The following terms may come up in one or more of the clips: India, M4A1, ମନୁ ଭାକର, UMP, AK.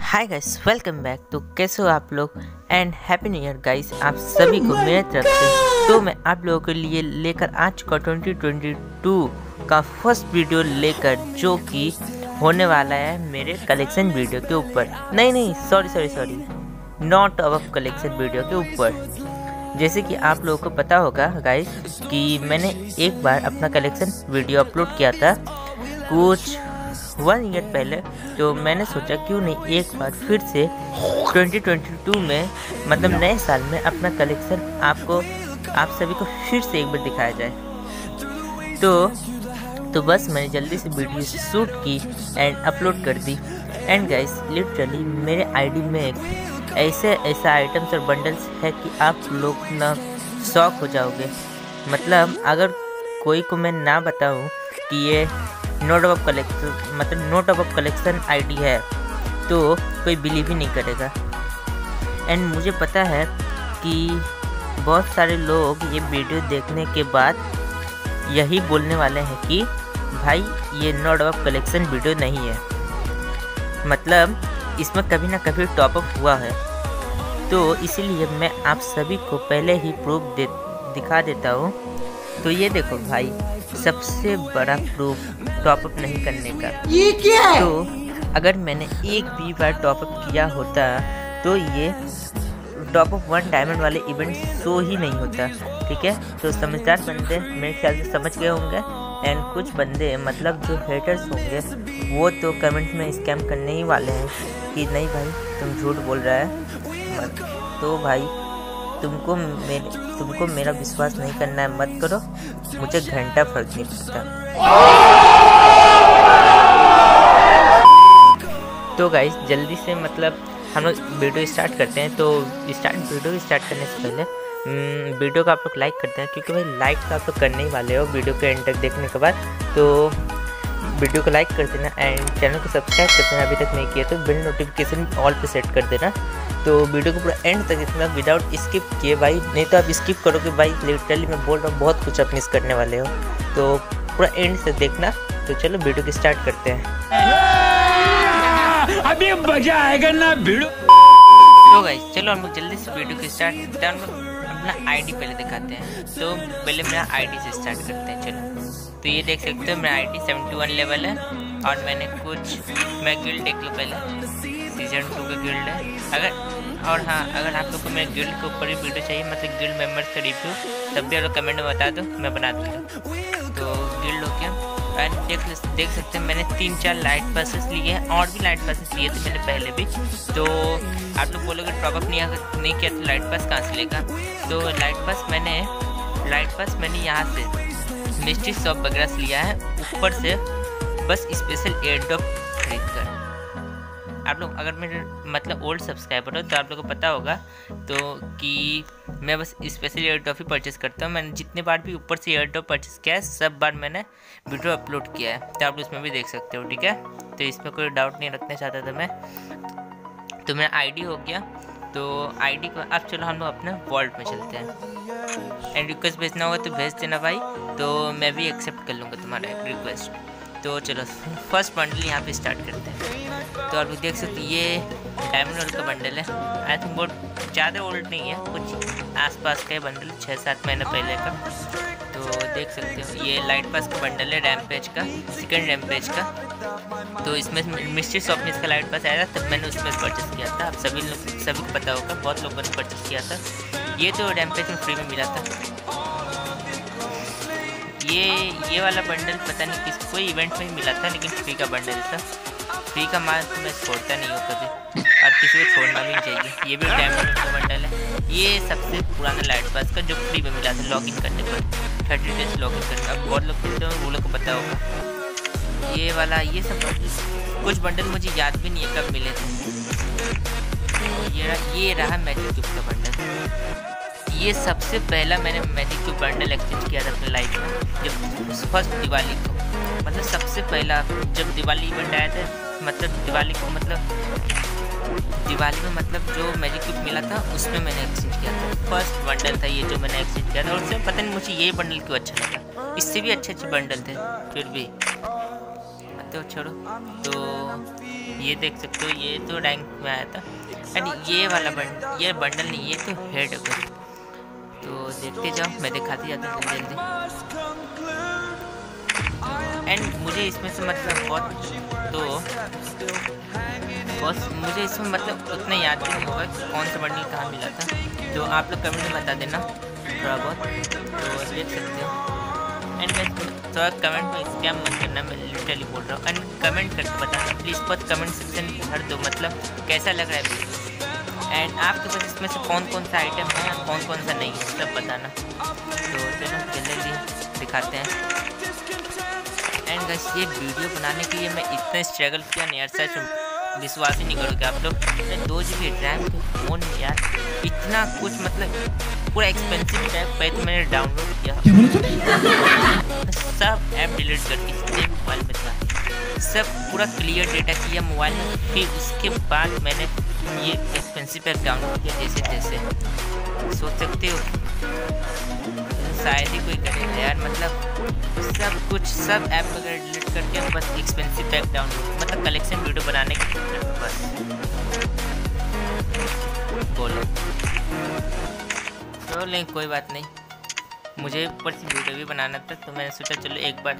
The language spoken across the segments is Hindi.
Hi guys, welcome back. तो कैसे हो आप लोग and happy new year guys, आप सभी को मेरे तरफ से। तो मैं आप लोगों के लिए लेकर आ चुका 2022 का फर्स्ट वीडियो लेकर, जो कि होने वाला है मेरे कलेक्शन वीडियो के ऊपर। नहीं, sorry, not our collection video के ऊपर। जैसे कि आप लोगों को पता होगा गाइस कि मैंने एक बार अपना कलेक्शन वीडियो अपलोड किया था कुछ 1 ईयर पहले। तो मैंने सोचा क्यों नहीं एक बार फिर से 2022 में, मतलब नए साल में, अपना कलेक्शन आप सभी को फिर से एक बार दिखाया जाए। तो बस मैंने जल्दी से वीडियो शूट की एंड अपलोड कर दी। एंड गाइस, लिटरली मेरे आईडी में ऐसा आइटम्स और बंडल्स है कि आप लोग ना शौक हो जाओगे। मतलब अगर कोई को मैं ना बताऊँ कि ये नोट ऑफ कलेक्शन आईडी है तो कोई बिलीव ही नहीं करेगा। एंड मुझे पता है कि बहुत सारे लोग ये वीडियो देखने के बाद यही बोलने वाले हैं कि भाई ये नोट ऑफ कलेक्शन वीडियो नहीं है, मतलब इसमें कभी ना कभी टॉपअप हुआ है। तो इसीलिए मैं आप सभी को पहले ही प्रूफ दिखा देता हूँ। तो ये देखो भाई, सबसे बड़ा प्रूफ टॉपअप नहीं करने का। ये क्या है? तो अगर मैंने एक भी बार टॉपअप किया होता तो ये टॉपअप 1 डायमंड वाले इवेंट शो ही नहीं होता। ठीक है, तो समझदार बंदे मेरे ख्याल से समझ गए होंगे। एंड कुछ बंदे, मतलब जो हेटर्स होंगे, वो तो कमेंट में स्कैम करने ही वाले हैं कि नहीं भाई तुम झूठ बोल रहा है। तो भाई तुमको मेरा विश्वास नहीं करना है, मत करो, मुझे घंटा फर्क नहीं पड़ता। तो गाइस जल्दी से, मतलब हम लोग वीडियो स्टार्ट करते हैं। तो वीडियो स्टार्ट करने से पहले वीडियो का आप लोग लाइक करते हैं, क्योंकि भाई लाइक तो आप लोग करने ही वाले हो वीडियो के एंड तक देखने के बाद। तो वीडियो को लाइक कर देना एंड चैनल को सब्सक्राइब कर देना अभी तक नहीं किया तो। बिल नोटिफिकेशन ऑल पे सेट कर देना। तो वीडियो को पूरा एंड तक देखना विदाउट स्किप किए भाई, नहीं तो आप स्किप करोगे भाई, लिटरली मैं बोल रहा हूँ, बहुत कुछ आप मिस करने वाले हो। तो पूरा एंड तक देखना। तो चलो वीडियो को स्टार्ट करते हैं, अभी मजा आएगा ना वीडियो। तो गाइस चलो हम लोग जल्दी से वीडियो को स्टार्ट करते हैं। हम लोग अपना आईडी पहले दिखाते हैं। तो पहले मेरा आईडी से स्टार्ट करते हैं। चलो, तो ये देख सकते हो मेरा आईडी 71 लेवल है और मैंने मैं गिल्ड देख लो पहले, सीजन 2 का गिल्ड है। अगर आप लोग को मेरे गिल्ड के ऊपर ही वीडियो चाहिए, मतलब गिल्ड मेंबर्स का रिव्यू, तब भी आप लोग कमेंट में बता दो, मैं बना दूँगा। तो गिल्ड हो गया एंड देख सकते हैं मैंने 3-4 लाइट पासेस लिए हैं, और भी लाइट पासेस लिए थे मैंने पहले भी। तो आप लोग बोलोगे टॉपअप नहीं किया तो लाइट पास कहाँ से लेगा। तो लाइट पास मैंने यहाँ से मिस्ट्री शॉप वगैरह से लिया है, ऊपर से बस स्पेशल एयर ड्रॉप खरीद कर। आप लोग अगर मेरे, मतलब ओल्ड सब्सक्राइबर हो तो आप लोगों को पता होगा तो कि मैं बस स्पेशल एयर ड्रॉप ही परचेस करता हूँ। मैंने जितने बार भी ऊपर से एयर ड्रॉप परचेस किया है, सब बार मैंने वीडियो अपलोड किया है, तो आप लोग उसमें भी देख सकते हो। ठीक है, तो इसमें कोई डाउट नहीं रखना चाहता था मैं। तो मेरा आईडी हो गया। तो आईडी को अब चलो हम लोग अपने वॉल्ट में चलते हैं। एंड रिक्वेस्ट भेजना होगा तो भेज देना भाई, तो मैं भी एक्सेप्ट कर लूँगा तुम्हारा रिक्वेस्ट। तो चलो फर्स्ट बंडल यहाँ पे स्टार्ट करते हैं। तो आप लोग देख सकते ये डायमंड ओल्ड का बंडल है। आई थिंक बहुत ज़्यादा ओल्ड नहीं है, कुछ आसपास का बंडल, 6-7 महीने पहले का। तो देख सकते हो ये लाइट पास का बंडल है, रैम्पेज का, सेकंड रैम्पेज का। तो इसमें मिस्ट्री शॉप में इसका लाइट पास आया था, तब मैंने उसमें परचेस किया था। आप सभी को पता होगा, बहुत लोगों ने परचेस किया था। ये तो रैम्पेज में फ्री में मिला था। ये वाला बंडल पता नहीं किस कोई इवेंट में ही मिला था, लेकिन फ्री का बंडल था। फ्री का माल तो मैं छोड़ता नहीं हूँ कभी, और किसी को छोड़ना भी नहीं चाहिए। ये भी डायमंड का बंडल है, ये सबसे पुराना लाइट पास का जो फ्री में मिला था लॉगिन करने पर, 30 डेज लॉगिन करना। अब बहुत लोग खेलते हैं, वो लोग को पता होगा ये वाला। ये सब कुछ बंडल मुझे याद भी नहीं है कब मिले थे। ये रहा मैजिक क्यूब का बंडल। ये सबसे पहला मैंने मैजिक क्यूब बंडल एक्सचेंज किया था अपने लाइफ में, जब फर्स्ट दिवाली को, मतलब सबसे पहला जब दिवाली इवेंट आया था, मतलब दिवाली को, मतलब दिवाली में, मतलब जो मैजिक क्यूब मिला था उसमें मैंने एक्सचेंज किया था। फर्स्ट बंडल था ये जो मैंने एक्सचेंज किया था, और उसमें पता नहीं मुझे ये बंडल क्यों अच्छा लगा। इससे भी अच्छे बंडल थे फिर भी। सकते हो, छोड़ो। तो ये देख सकते हो, ये तो रैंक में आया था एंड ये वाला बंडल, ये बंडल नहीं, ये तो हेड है। तो देखते जाओ, मैं दिखाती जाता हूँ जल्दी। एंड मुझे इसमें से मतलब मुझे इसमें मतलब उतना याद नहीं होगा कि कौन सा बंडल कहाँ मिला था, तो आप लोग कमेंट में बता देना थोड़ा बहुत। तो देख सकते हो, एंड मैं थोड़ा कमेंट में स्कैम मत करना, मैं लिटरली बोल रहा हूँ। एंड कमेंट करके बताना प्लीज़, बहुत कमेंट सेक्शन भर दो मतलब कैसा लग रहा है वीडियो, एंड आपके पास इसमें से कौन कौन सा आइटम है, कौन कौन सा नहीं, सब बताना। तो चलो जल्दी दिखाते हैं। एंड गाइस, ये वीडियो बनाने के लिए मैं इतना स्ट्रगल किया नहीं यार, सच विश्वास ही नहीं करोगे आप लोग। मैं 2 GB रैम के फ़ोन में यार इतना कुछ मतलब पूरा एक्सपेंसिव ऐप पे तो मैंने डाउनलोड किया, सब ऐप डिलीट करके सीधे मोबाइल में था, सब पूरा क्लियर डेटा किया मोबाइल में। फिर उसके बाद मैंने ये एक्सपेंसिव ऐप डाउनलोड किया, जैसे जैसे सोच सकते हो, शायद ही कोई करेगा यार। मतलब सब कुछ, सब ऐप वगैरह डिलीट करके बस एक्सपेंसिव ऐप डाउनलोड, मतलब कलेक्शन वीडियो बनाने के बस बोलो। तो नहीं, कोई बात नहीं, मुझे ऊपर से वीडियो भी बनाना था, तो मैंने सोचा चलो एक बार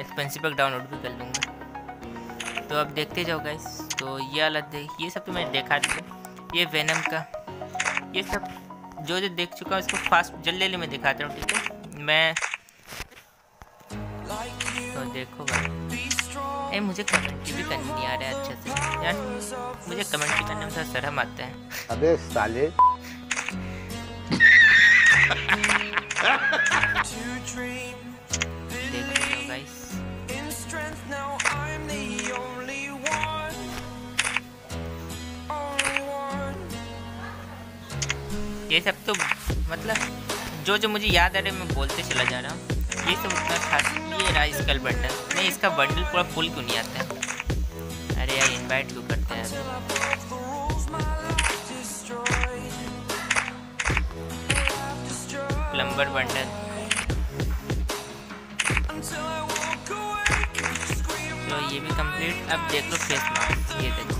एक्सपेंसिव पैक डाउनलोड भी कर लूँगा। तो अब देखते जाओ गाइस। तो ये हालत, ये सब तो मैंने देखा था, ये वेनम का, ये सब जो जो देख चुका हूँ इसको फास्ट जल्दी जल्दी मैं दिखाता हूँ, ठीक है। मैं तो देखो भाई, मुझे कमेंट भी करनी नहीं आ रहा है अच्छे से यार, मुझे कमेंट भी करने में थोड़ा शर्म आता है। अबे साले ये सब तो मतलब जो जो मुझे याद आ रहा है मैं बोलते चला जा रहा हूँ। ये सब उतना खास ये रहा इसका बंडल, नहीं इसका बंडल पूरा फुल क्यों नहीं आता है? अरे यार इनवाइट क्यों करते हैं? प्लम्बर बंडल, तो ये भी कंप्लीट। अब देख लो फेस मास्क, ये देखो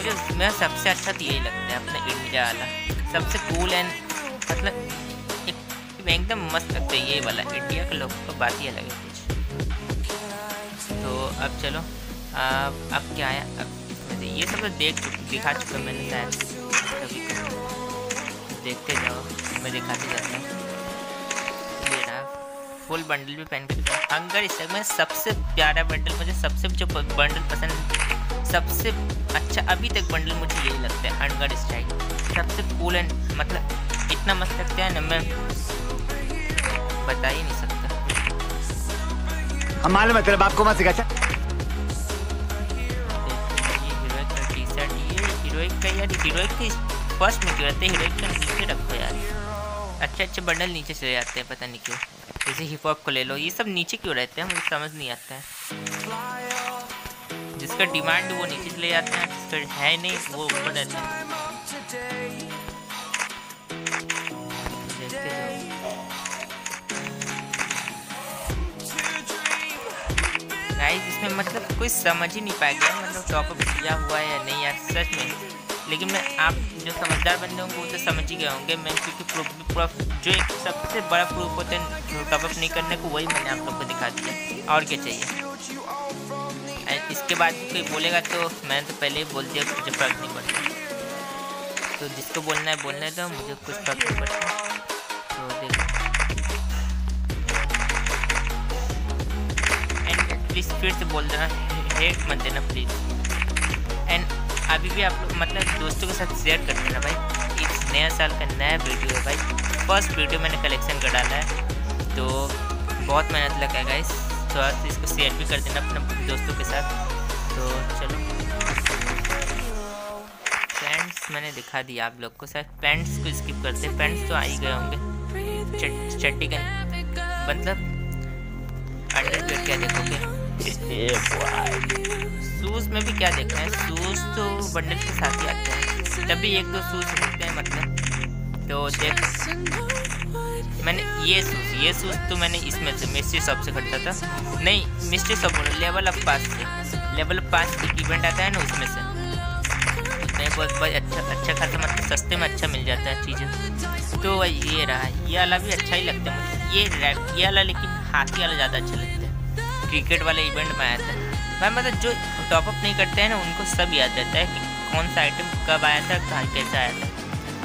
मुझे मेरा सबसे अच्छा तो यही लगता है अपना इंडिया वाला, सबसे कूल एंड मतलब एकदम मस्त लगता है ये वाला। इंडिया के लोग तो बात ही अलग है कुछ। तो अब चलो, अब क्या आया, अब इसमें से ये सब तो दिखा चुका मैंने शायद, कभी देखते जाओ मैं दिखाते जाता हूँ। ये रहा फुल बंडल भी पहन कर अंगर, इस में सबसे प्यारा बंडल मुझे, सबसे जो बंडल पसंद, सबसे अच्छा अभी तक बंडल मुझे यही लगता है अनगढ़ स्ट्राइक, सबसे कूल एंड मतलब इतना मस्त लगता है ना, मैं बता ही नहीं सकता। हमारे मतलब आपको मत सिखा। ये हीरोइक का टी शर्ट, ये हीरोइक का यार, हीरोइक के फर्स्ट में क्यों रहते हैं? हीरोइक का नीचे रखो यार, अच्छे बंडल नीचे चले जाते हैं पता नहीं क्यों। जैसे हिप हॉप को ले लो, ये सब नीचे क्यों रहते हैं मुझे समझ नहीं आता है। जिसका डिमांड वो नीचे चले जाते हैं, जिसका है नहीं वो ऊपर रहते हैं। गाइस इसमें मतलब कोई समझ ही नहीं पाएगा मतलब टॉप अप किया हुआ है या नहीं यार सच में, लेकिन मैं आप जो समझदार बंदे होंगे वो तो समझ ही गए होंगे। मैं क्योंकि पूरा जो एक सबसे बड़ा प्रूफ होता है टॉप अप नहीं करने को, वही मैंने आप लोग को दिखा दिया, और क्या चाहिए। इसके बाद कोई बोलेगा तो मैंने तो पहले ही बोल दिया, मुझे फ़र्क नहीं पड़ता, तो जिसको बोलना है बोलना है, तो मुझे कुछ फ़र्क नहीं पड़ता। तो देखो, एंड प्लीज़ फिर से बोल देना, हेट मत देना प्लीज़। एंड अभी भी आप लोग मतलब दोस्तों के साथ शेयर कर देना भाई, इस नया साल का नया वीडियो है भाई, फर्स्ट वीडियो मैंने कलेक्शन का डाला है, तो बहुत मेहनत लगा है इस, तो आप इसको शेयर भी कर देना अपने दोस्तों के साथ। तो चलो पैंट्स मैंने दिखा दिया आप लोग को, शायद पैंट्स को स्किप करते, पैंट्स तो आ ही गए होंगे। चड्डी का मतलब अंडरवियर क्या देखोगे, शूज़ में भी क्या देखना है, शूज़ तो बंडल के साथ ही आते हैं, तभी 1-2 शूज़ मिलते हैं मतलब। तो देख मैंने ये शूज़ तो मैंने इसमें से मिस्ट्री शॉप से खरीदा था, नहीं मिस्ट्री शॉप लेवल 5 से इवेंट आता है ना, उसमें से बहुत भाई अच्छा खासा मतलब सस्ते में अच्छा मिल जाता है चीज़ें। तो भाई ये रहा, ये वाला भी अच्छा ही लगता है मुझे, ये वाला, लेकिन हॉकी वाला ज़्यादा अच्छा लगता है। क्रिकेट वाले इवेंट में आया था भाई, मतलब जो टॉपअप नहीं करते हैं ना उनको सब याद रहता है कि कौन सा आइटम कब आया था, कहाँ कैसा आया था।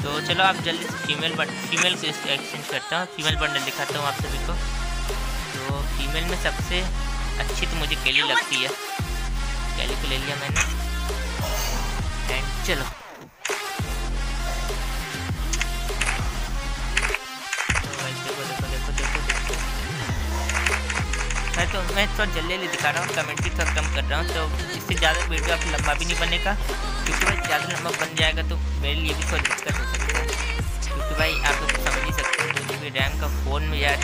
तो चलो आप जल्दी से फीमेल को एक्सचेंज करता हूँ, फीमेल बंडल दिखाता हूँ आप सभी को। तो फीमेल में सबसे अच्छी तो मुझे कैली लगती है, कैली को ले लिया मैंने एंड चलो मैं थोड़ा जल्दी दिखा रहा हूँ, कमेंट्री थोड़ा कम कर रहा हूँ, तो इससे ज़्यादा वीडियो आप लंबा भी नहीं बनेगा, क्योंकि भाई ज़्यादा लंबा बन जाएगा तो मेरे लिए भी थोड़ा दिक्कत हो सकती है, क्योंकि भाई आप लोग समझ ही सकते हैं 2 GB रैम का फ़ोन में यार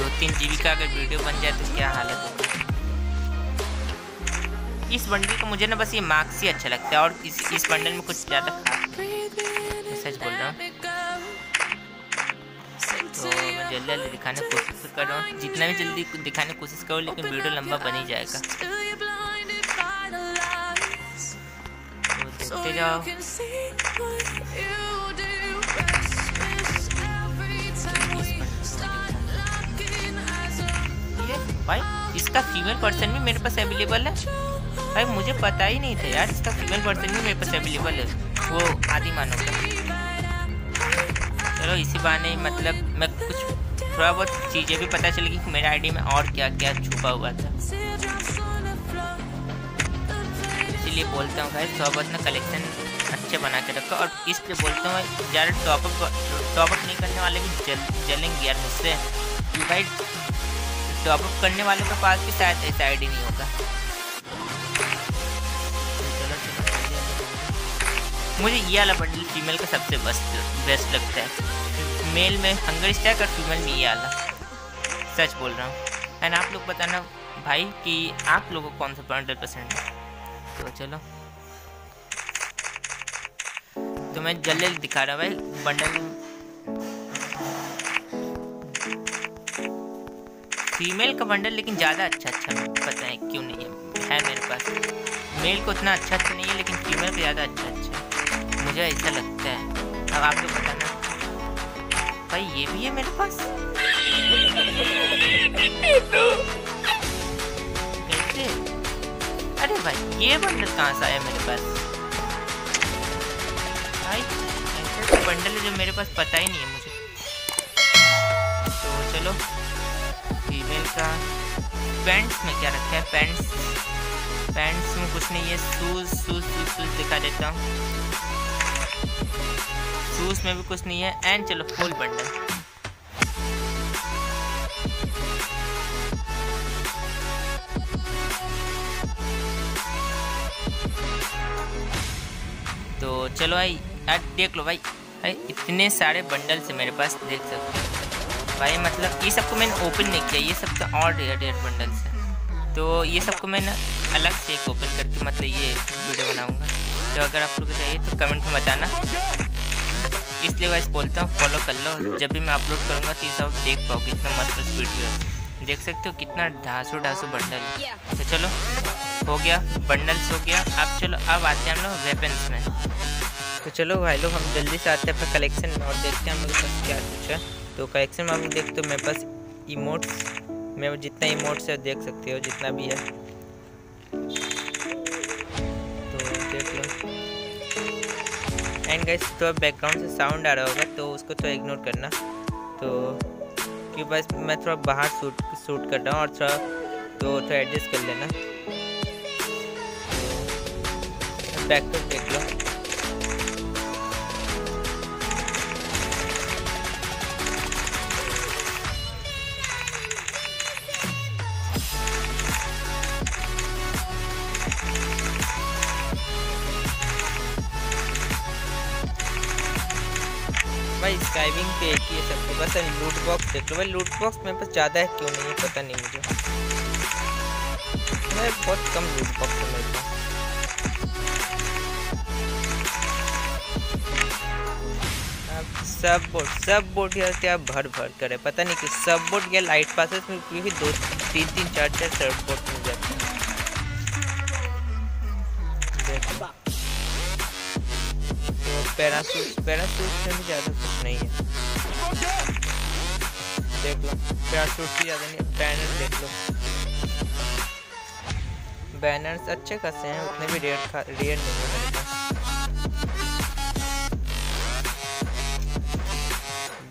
2-3 GB का अगर वीडियो बन जाए तो क्या हालत होगी। इस बंडल का मुझे ना बस ये मार्क्स ही अच्छा लगता है, और इस बंडल में कुछ ज़्यादा सच बोल रहा हूँ। तो मैं जल्दी दिखाने की कोशिश कर रहा हूँ, जितना भी जल्दी दिखाने की कोशिश करो, लेकिन वीडियो लंबा बन ही जाएगा। तो देखते जाओ, भाई इसका फीमेल वर्जन भी मेरे पास अवेलेबल है। भाई मुझे पता ही नहीं था यार, इसका फीमेल वर्जन भी मेरे पास अवेलेबल है, वो आदि मानव का। चलो इसी बहाने मतलब मैं कुछ थोड़ा बहुत चीज़ें भी पता चलेगी कि मेरे आईडी में और क्या क्या छुपा हुआ था, इसीलिए बोलता हूँ भाई थोड़ा बहुत ना कलेक्शन अच्छे बना के रखो। और इसलिए बोलता हूँ ज़्यादा टॉपअप नहीं करने वाले भी जलेंगे यार मुझसे, कि भाई टॉपअप करने वालों के पास भी शायद ऐसा आईडी नहीं होगा। मुझे ये वाला बंडल फीमेल का सबसे बेस्ट लगता है, मेल में हंगर स्टैक और फीमेल में ये वाला, सच बोल रहा हूँ। एंड आप लोग बताना भाई कि आप लोगों को कौन सा बंडल पसंद है। तो चलो तो मैं जल्दी दिखा रहा भाई बंडल, फीमेल का बंडल लेकिन ज़्यादा अच्छा पता है क्यों नहीं है मेरे पास, मेल को उतना अच्छा नहीं है लेकिन फीमेल को ज़्यादा अच्छा मुझे ऐसा लगता है। अब आप लोग बताना भाई ये भी है मेरे पास, कैसे? अरे भाई ये बंडल कहाँ से आया मेरे पास? भाई ऐसा बंडल है जो मेरे पास पता ही नहीं है मुझे। तो चलो फीमेल का पैंट्स में क्या रखा है, पैंट्स में कुछ नहीं है। शूज़ दिखा देता हूँ, शूज में भी कुछ नहीं है। एंड चलो फुल बंडल, तो चलो भाई देख लो भाई इतने सारे बंडल से मेरे पास देख सकते हो भाई, मतलब ये सबको मैंने ओपन नहीं किया, ये सब तो और रेयर बंडल से, तो ये सबको मैंने अलग से एक ओपन करके मतलब ये वीडियो बनाऊंगा। तो अगर आप लोग चाहिए तो कमेंट में बताना, इसलिए वैसे बोलता हूँ फॉलो कर लो, जब भी मैं अपलोड करूँगा तो ये सब देख पाओगे। इतना मस्त वीडियो देख सकते हो, कितना ढासो बंडल है। तो चलो हो गया बंडल्स हो गया, अब चलो अब आते हैं हम लोग वेपन्स में। तो चलो भाई लोग हम जल्दी से आते हैं अपने कलेक्शन में और देखते हैं हम लोग क्या कुछ है। तो कलेक्शन में आप देख तो मेरे पास इमोट्स, मेरे जितना इमोट्स है देख सकते हो जितना भी है, तो देख लो। एंड गाइस तो बैकग्राउंड से साउंड आ रहा होगा तो उसको थोड़ा इग्नोर करना, तो कि बस मैं थोड़ा बाहर शूट कर रहा हूँ और थोड़ा एडजस्ट कर लेना। बैक तो देख लो, भाई स्काइविंग पे एक ही है सबके पास। लूट बॉक्स देख लो भाई, लूट बॉक्स मेरे पास ज़्यादा है क्यों नहीं है पता नहीं मुझे, मैं बहुत कम लूट बॉक्स है मेरे पास। सब बोट यार क्या भर भर करे, पता नहीं कि सब बोट या लाइट पासेस में भी दो तीन चार सब बोट मिल जाते हैं। पैरासूट से भी ज़्यादा कुछ नहीं है, देख लो पैरासूट से ज़्यादा नहीं। बैनर देख लो, बैनर्स अच्छे खासे हैं, उतने भी रेयर नहीं है।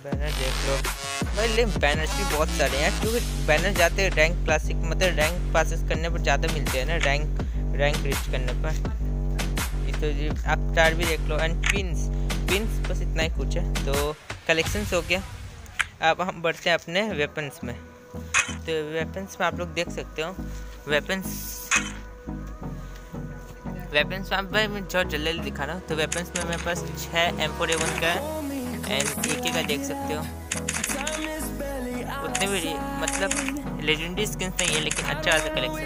बैनर देख लो भाई, लेकिन बैनर्स भी बहुत सारे हैं क्योंकि बैनर जाते रैंक क्लासिक मतलब रैंक पासिस करने पर ज़्यादा मिलते हैं ना, रैंक रीच करने पर। तो जी आप स्टार भी देख लो एंड पिन्स बस इतना ही कुछ है। तो कलेक्शंस हो गया, अब हम बढ़ते हैं अपने वेपन्स में। तो वेपन्स में आप लोग देख सकते हो, वेपन्स में आप भाई मैं जो जल्दी जल्दी दिखा रहा हूँ। तो वेपन्स में मेरे पास 6 M4A1 का है एंड AK का देख सकते हो। उतने भी मतलब लेजेंडरी स्किन्स नहीं है लेकिन अच्छा सा कलेक्शन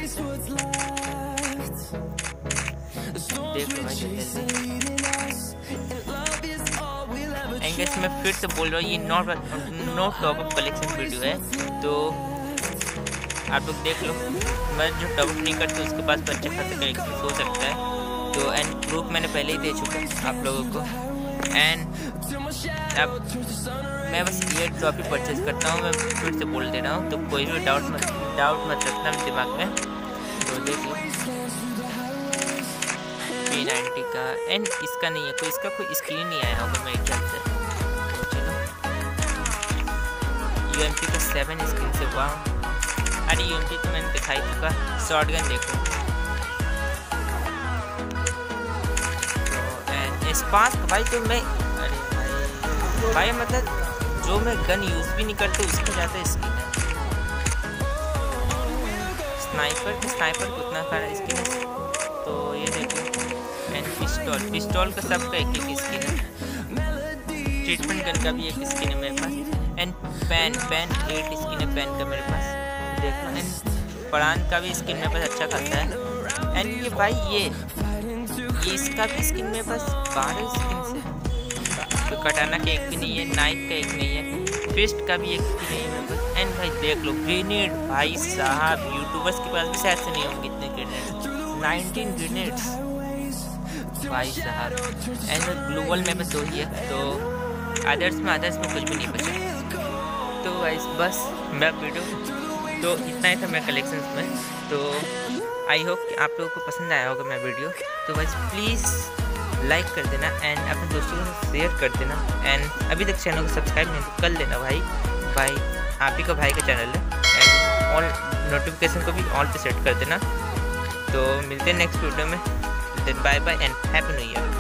देख लो भाई। एंगेज मैं फिर से बोल रहा हूँ, ये नॉट टॉपअप कलेक्शन वीडियो है, तो आप लोग देख लो। मैं जो टॉपअप नहीं करती उसके पास बच्चे खाते कलेक्शन हो सकता है। तो एंड ग्रुप मैंने पहले ही दे चुका हूँ आप लोगों को। एंड मैं बस ये टॉप ही परचेज करता हूँ, मैं फिर से बोल दे रहा हूँ, तो कोई भी डाउट मत रखना दिमाग में। तो देख लो 90 का एंड इसका नहीं है, तो इसका कोई स्क्रीन नहीं आया होगा मेरे ख्याल से। तो चलो UMP का 7 स्क्रीन से वाह। अरे UMP तो मैंने दिखाई चुका। शॉटगन देखो एंड स्पार्क भाई, तो मैं अरे भाई मतलब जो मैं गन यूज भी नहीं करता उसकी ज़्यादा स्किन है। स्नाइपर उतना सारा स्किन है। तो ये देखो एंड पिस्टॉल का सबका एक स्किन है। ट्रीटमेंट गन का भी एक स्किन है मेरे पास एंड पेन 8 स्किन है पेन का मेरे पास देखो। एंड परान का भी स्किन मेरे पास अच्छा खासा है। एंड ये भाई ये इसका भी स्किन मेरे पास 12 स्किन है। तो कटाना का एक भी नहीं है, नाइफ का एक नहीं है, फिस्ट का भी एक भी नहीं है मेरे पास। एंड भाई देख लो ग्रेनेड, भाई साहब यूट्यूबर्स के पास भी शायद से नहीं होंगे इतने ग्रेनेड, 19 ग्रेनेड्स भाई साहब। एंड ग्लोबल में बस वही है, तो अदर्स में कुछ भी नहीं बचा। तो गाइस बस मेरा वीडियो तो इतना ही था मेरे कलेक्शंस में। तो आई होप कि आप लोगों को पसंद आया होगा मेरा वीडियो। तो गाइस प्लीज़ लाइक कर देना एंड अपने दोस्तों को शेयर कर देना एंड अभी तक चैनल को सब्सक्राइब नहीं तो कर लेना भाई आप ही का भाई का चैनल है। एंड ऑल नोटिफिकेशन को भी ऑल पे सेट कर देना। तो मिलते हैं नेक्स्ट वीडियो में, bye bye and happy new year.